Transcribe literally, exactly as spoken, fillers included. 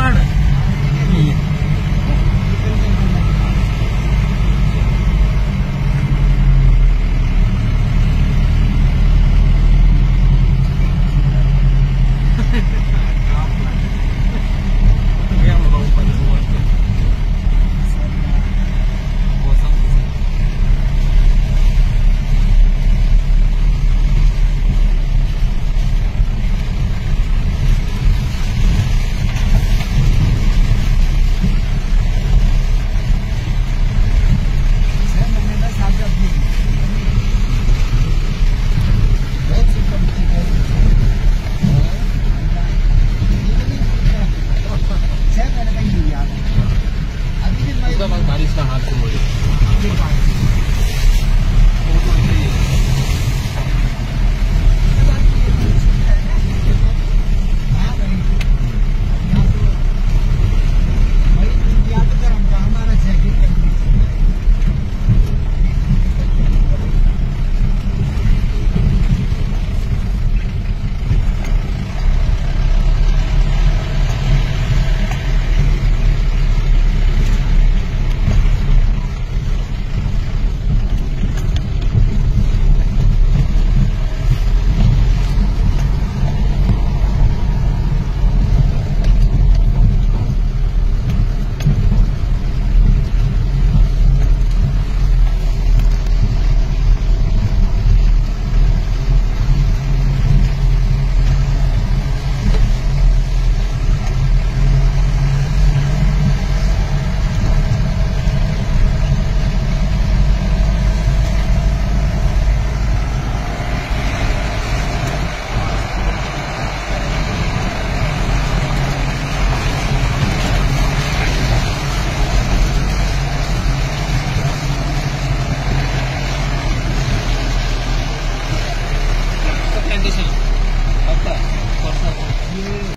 mana? Iya. Terima kasih.